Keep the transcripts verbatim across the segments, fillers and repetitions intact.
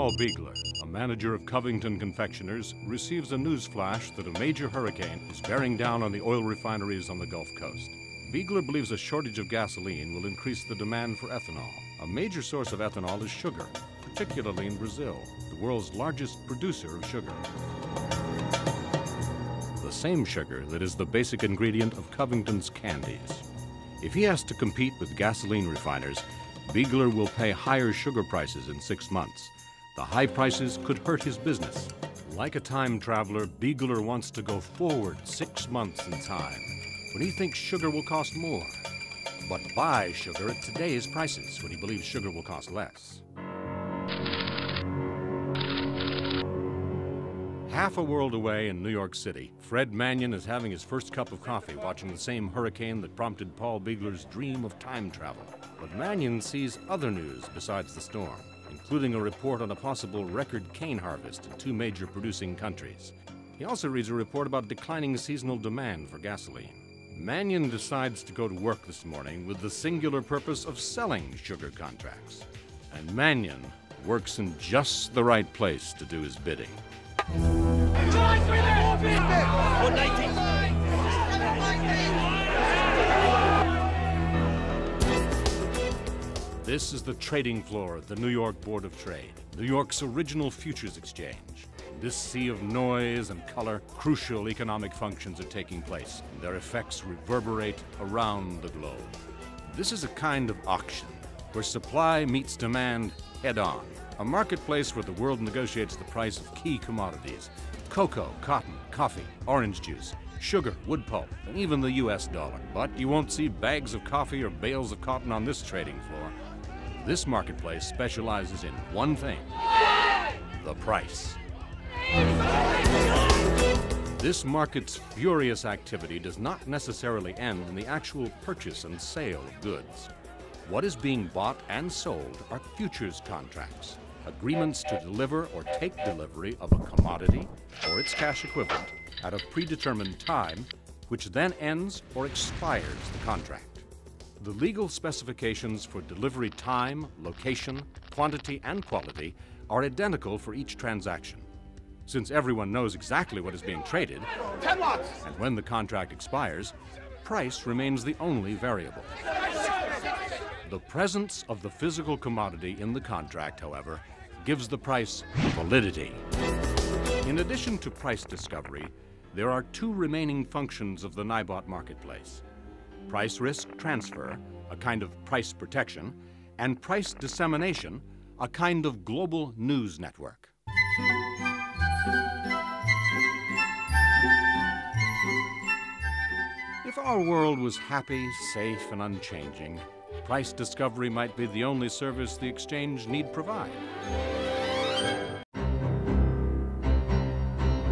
Paul Beegler, a manager of Covington Confectioners, receives a news flash that a major hurricane is bearing down on the oil refineries on the Gulf Coast. Beegler believes a shortage of gasoline will increase the demand for ethanol. A major source of ethanol is sugar, particularly in Brazil, the world's largest producer of sugar. The same sugar that is the basic ingredient of Covington's candies. If he has to compete with gasoline refiners, Beegler will pay higher sugar prices in six months. The high prices could hurt his business. Like a time traveler, Beegler wants to go forward six months in time, when he thinks sugar will cost more, but buy sugar at today's prices when he believes sugar will cost less. Half a world away in New York City, Fred Mannion is having his first cup of coffee watching the same hurricane that prompted Paul Beegler's dream of time travel. But Mannion sees other news besides the storm, including a report on a possible record cane harvest in two major producing countries. He also reads a report about declining seasonal demand for gasoline. Mannion decides to go to work this morning with the singular purpose of selling sugar contracts. And Mannion works in just the right place to do his bidding. This is the trading floor of the New York Board of Trade, New York's original futures exchange. This sea of noise and color, crucial economic functions are taking place, and their effects reverberate around the globe. This is a kind of auction where supply meets demand head-on, a marketplace where the world negotiates the price of key commodities: cocoa, cotton, coffee, orange juice, sugar, wood pulp, and even the U S dollar. But you won't see bags of coffee or bales of cotton on this trading floor. This marketplace specializes in one thing: the price. This market's furious activity does not necessarily end in the actual purchase and sale of goods. What is being bought and sold are futures contracts, agreements to deliver or take delivery of a commodity or its cash equivalent at a predetermined time, which then ends or expires the contract. The legal specifications for delivery time, location, quantity, and quality are identical for each transaction, since everyone knows exactly what is being traded, and when the contract expires, price remains the only variable. The presence of the physical commodity in the contract, however, gives the price validity. In addition to price discovery, there are two remaining functions of the Nybot marketplace: price risk transfer, a kind of price protection, and price dissemination, a kind of global news network. If our world was happy, safe, and unchanging, price discovery might be the only service the exchange need provide.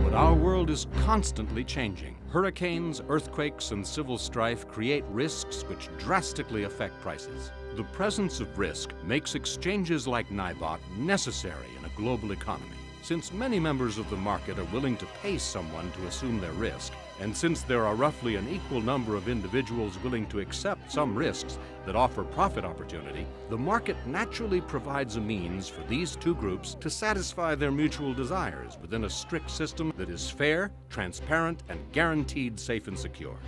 But our world is constantly changing. Hurricanes, earthquakes, and civil strife create risks which drastically affect prices. The presence of risk makes exchanges like Nybot necessary in a global economy. Since many members of the market are willing to pay someone to assume their risk, and since there are roughly an equal number of individuals willing to accept some risks that offer profit opportunity, the market naturally provides a means for these two groups to satisfy their mutual desires within a strict system that is fair, transparent, and guaranteed safe and secure.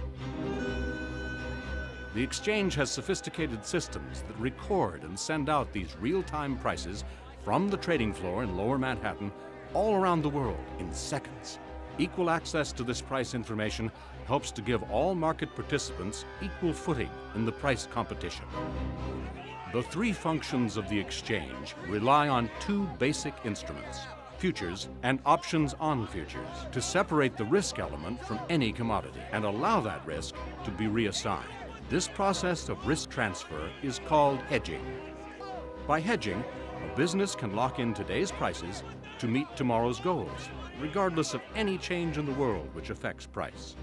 The exchange has sophisticated systems that record and send out these real-time prices from the trading floor in Lower Manhattan all around the world in seconds. Equal access to this price information helps to give all market participants equal footing in the price competition. The three functions of the exchange rely on two basic instruments, futures and options on futures, to separate the risk element from any commodity and allow that risk to be reassigned. This process of risk transfer is called hedging. By hedging, a business can lock in today's prices to meet tomorrow's goals, regardless of any change in the world which affects price.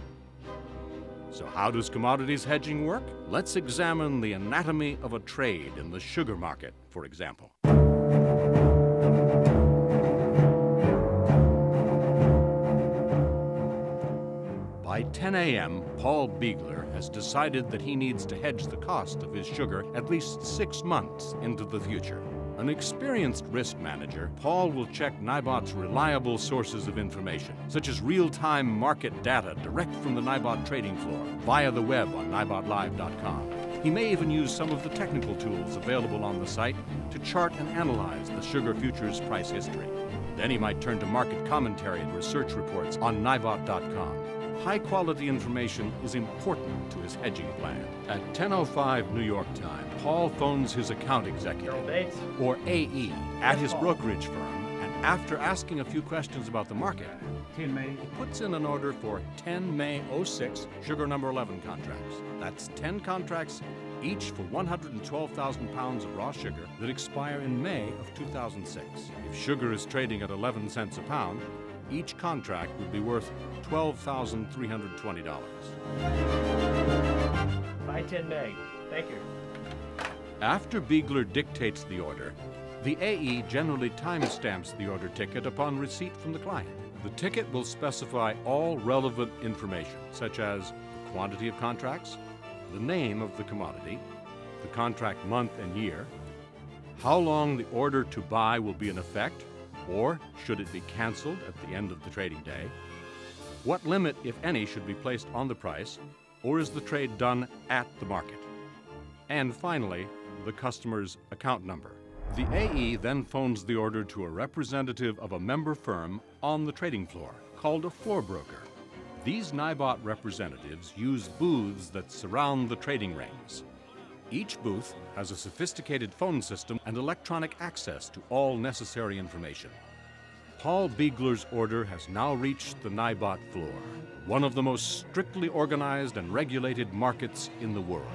So how does commodities hedging work? Let's examine the anatomy of a trade in the sugar market, for example. By ten A M, Paul Beegler has decided that he needs to hedge the cost of his sugar at least six months into the future. An experienced risk manager, Paul will check Nybot's reliable sources of information, such as real-time market data direct from the Nybot trading floor via the web on nybot live dot com. He may even use some of the technical tools available on the site to chart and analyze the sugar futures price history. Then he might turn to market commentary and research reports on nybot dot com. High-quality information is important to his hedging plan. At ten oh five New York time, Paul phones his account executive, or A E, at his brokerage firm, and after asking a few questions about the market, he puts in an order for ten May oh six sugar number eleven contracts. That's ten contracts, each for one hundred twelve thousand pounds of raw sugar that expire in May of two thousand six. If sugar is trading at eleven cents a pound, each contract would be worth twelve thousand three hundred twenty dollars. Buy ten May. Thank you. After Beegler dictates the order, the A E generally timestamps the order ticket upon receipt from the client. The ticket will specify all relevant information, such as the quantity of contracts, the name of the commodity, the contract month and year, how long the order to buy will be in effect, or should it be canceled at the end of the trading day? What limit, if any, should be placed on the price, or is the trade done at the market? And finally, the customer's account number. The A E then phones the order to a representative of a member firm on the trading floor, called a floor broker. These Nybot representatives use booths that surround the trading rings. Each booth has a sophisticated phone system and electronic access to all necessary information. Paul Beegler's order has now reached the Nybot floor, one of the most strictly organized and regulated markets in the world.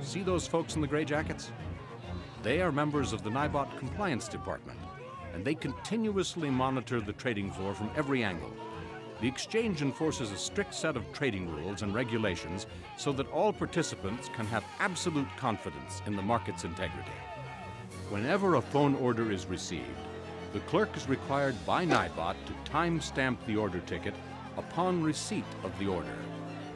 See those folks in the gray jackets? They are members of the Nybot compliance department, and they continuously monitor the trading floor from every angle. The exchange enforces a strict set of trading rules and regulations so that all participants can have absolute confidence in the market's integrity. Whenever a phone order is received, the clerk is required by Nybot to timestamp the order ticket upon receipt of the order.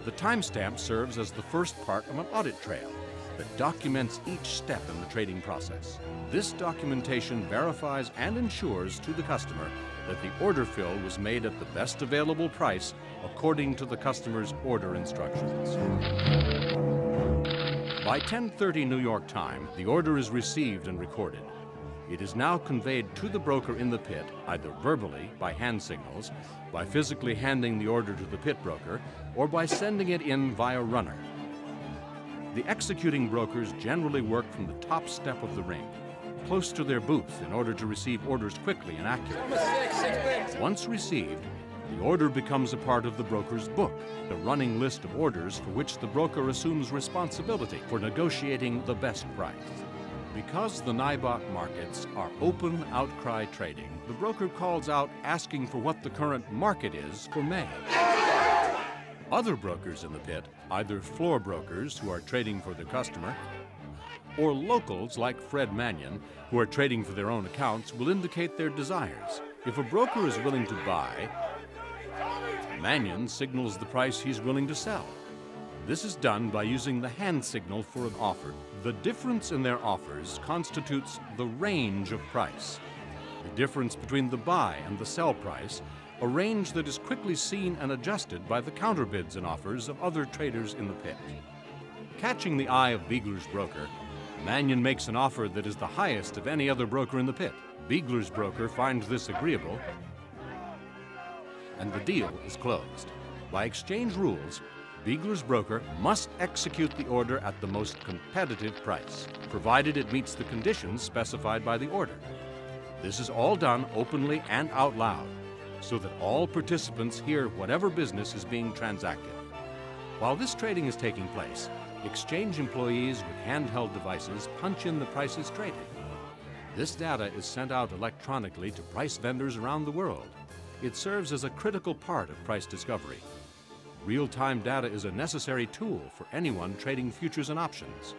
The timestamp serves as the first part of an audit trail that documents each step in the trading process. This documentation verifies and ensures to the customer that the order fill was made at the best available price according to the customer's order instructions. By ten thirty New York time, the order is received and recorded. It is now conveyed to the broker in the pit, either verbally, by hand signals, by physically handing the order to the pit broker, or by sending it in via runner. The executing brokers generally work from the top step of the ring, close to their booth, in order to receive orders quickly and accurately. Once received, the order becomes a part of the broker's book, the running list of orders for which the broker assumes responsibility for negotiating the best price. Because the Nybot markets are open outcry trading, the broker calls out asking for what the current market is for May. Other brokers in the pit, either floor brokers who are trading for their customer, or locals like Fred Mannion, who are trading for their own accounts, will indicate their desires. If a broker is willing to buy, Mannion signals the price he's willing to sell. This is done by using the hand signal for an offer. The difference in their offers constitutes the range of price. The difference between the buy and the sell price, a range that is quickly seen and adjusted by the counterbids and offers of other traders in the pit. Catching the eye of Beegler's broker, Mannion makes an offer that is the highest of any other broker in the pit. Beegler's broker finds this agreeable, and the deal is closed. By exchange rules, Beegler's broker must execute the order at the most competitive price, provided it meets the conditions specified by the order. This is all done openly and out loud, so that all participants hear whatever business is being transacted. While this trading is taking place, exchange employees with handheld devices punch in the prices traded. This data is sent out electronically to price vendors around the world. It serves as a critical part of price discovery. Real-time data is a necessary tool for anyone trading futures and options.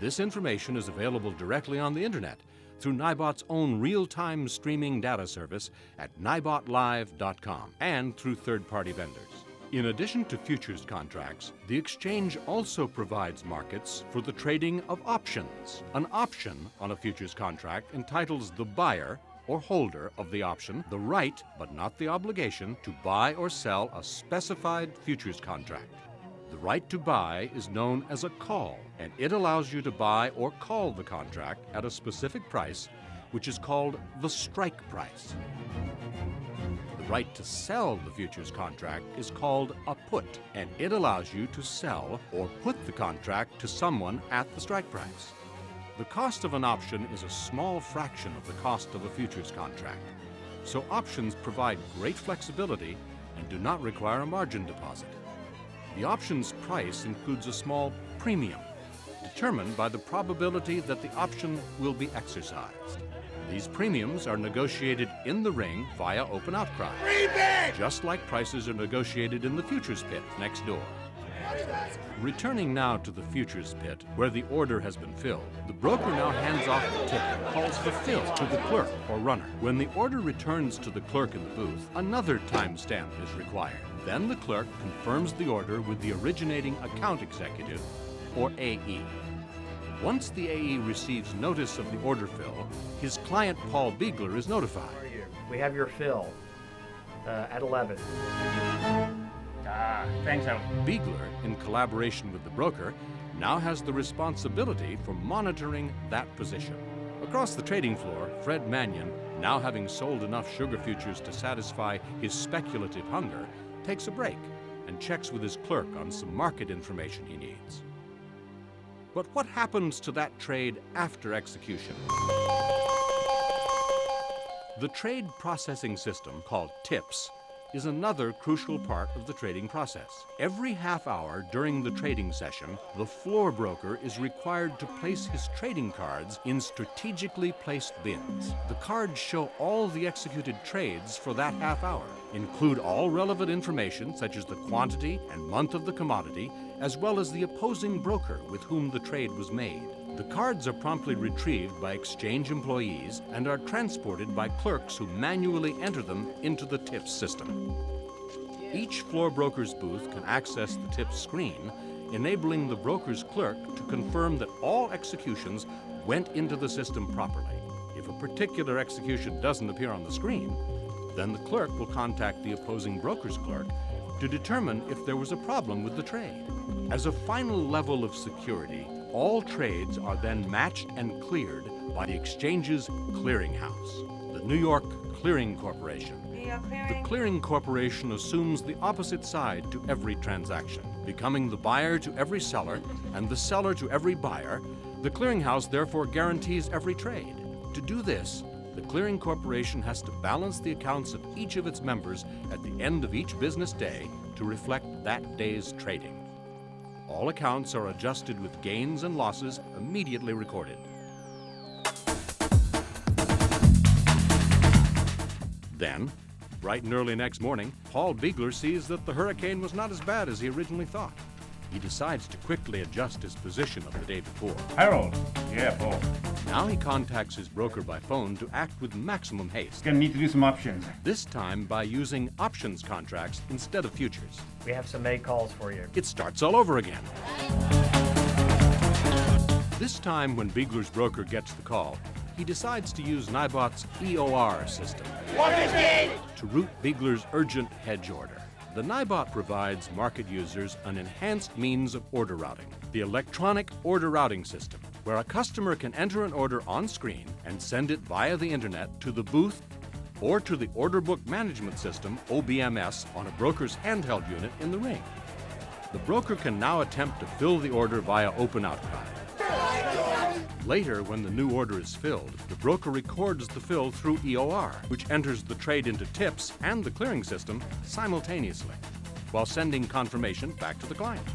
This information is available directly on the internet through Nybot's own real-time streaming data service at nybot live dot com and through third-party vendors. In addition to futures contracts, the exchange also provides markets for the trading of options. An option on a futures contract entitles the buyer or holder of the option the right, but not the obligation, to buy or sell a specified futures contract. The right to buy is known as a call, and it allows you to buy or call the contract at a specific price, which is called the strike price. The right to sell the futures contract is called a put, and it allows you to sell or put the contract to someone at the strike price. The cost of an option is a small fraction of the cost of a futures contract, so options provide great flexibility and do not require a margin deposit. The option's price includes a small premium, determined by the probability that the option will be exercised. These premiums are negotiated in the ring via open outcry, just like prices are negotiated in the futures pit next door. Returning now to the futures pit, where the order has been filled, the broker now hands off the tip and calls the fill to the clerk or runner. When the order returns to the clerk in the booth, another timestamp is required. Then the clerk confirms the order with the originating account executive, or A E. Once the A E receives notice of the order fill, his client, Paul Beegler, is notified. We have your fill uh, at eleven. Ah, thanks, Alan. Beegler, in collaboration with the broker, now has the responsibility for monitoring that position. Across the trading floor, Fred Mannion, now having sold enough sugar futures to satisfy his speculative hunger, takes a break and checks with his clerk on some market information he needs. But what happens to that trade after execution? The trade processing system, called TIPS, is another crucial part of the trading process. Every half hour during the trading session, the floor broker is required to place his trading cards in strategically placed bins. The cards show all the executed trades for that half hour, include all relevant information such as the quantity and month of the commodity, as well as the opposing broker with whom the trade was made. The cards are promptly retrieved by exchange employees and are transported by clerks who manually enter them into the TIPS system. Each floor broker's booth can access the TIPS screen, enabling the broker's clerk to confirm that all executions went into the system properly. If a particular execution doesn't appear on the screen, then the clerk will contact the opposing broker's clerk to determine if there was a problem with the trade. As a final level of security, all trades are then matched and cleared by the exchange's clearinghouse, the New York Clearing Corporation. The Clearing Corporation assumes the opposite side to every transaction, becoming the buyer to every seller and the seller to every buyer. The clearinghouse therefore guarantees every trade. To do this, the Clearing Corporation has to balance the accounts of each of its members at the end of each business day to reflect that day's trading. All accounts are adjusted with gains and losses immediately recorded. Then, bright and early next morning, Paul Beegler sees that the hurricane was not as bad as he originally thought. He decides to quickly adjust his position of the day before. Harold. Yeah, Paul. Now he contacts his broker by phone to act with maximum haste. Gonna need to do some options. This time by using options contracts instead of futures. We have some made calls for you. It starts all over again. This time when Beegler's broker gets the call, he decides to use Nybot's E O R system. What is it? To route Beegler's urgent hedge order. The Nybot provides market users an enhanced means of order routing, the electronic order routing system, where a customer can enter an order on screen and send it via the internet to the booth or to the order book management system, O B M S, on a broker's handheld unit in the ring. The broker can now attempt to fill the order via open outcry. Later, when the new order is filled, the broker records the fill through E O R, which enters the trade into TIPS and the clearing system simultaneously, while sending confirmation back to the client.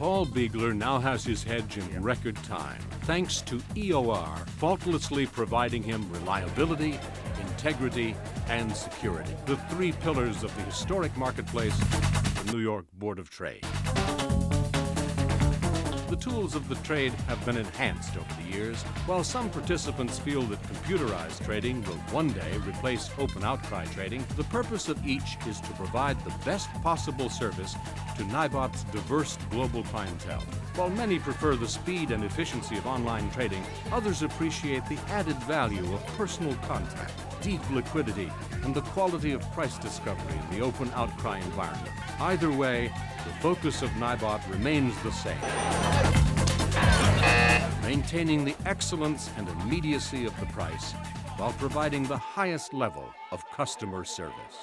Paul Beegler now has his hedge in record time, thanks to E O R faultlessly providing him reliability, integrity, and security, the three pillars of the historic marketplace, the New York Board of Trade. tools of the trade have been enhanced over the years, while some participants feel that computerized trading will one day replace open outcry trading, the purpose of each is to provide the best possible service to Nybot's diverse global clientele. While many prefer the speed and efficiency of online trading, others appreciate the added value of personal contact, deep liquidity, and the quality of price discovery in the open outcry environment. Either way, the focus of Nybot remains the same, maintaining the excellence and immediacy of the price while providing the highest level of customer service.